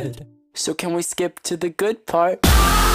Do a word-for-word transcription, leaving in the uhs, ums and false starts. good. So can we skip to the good part?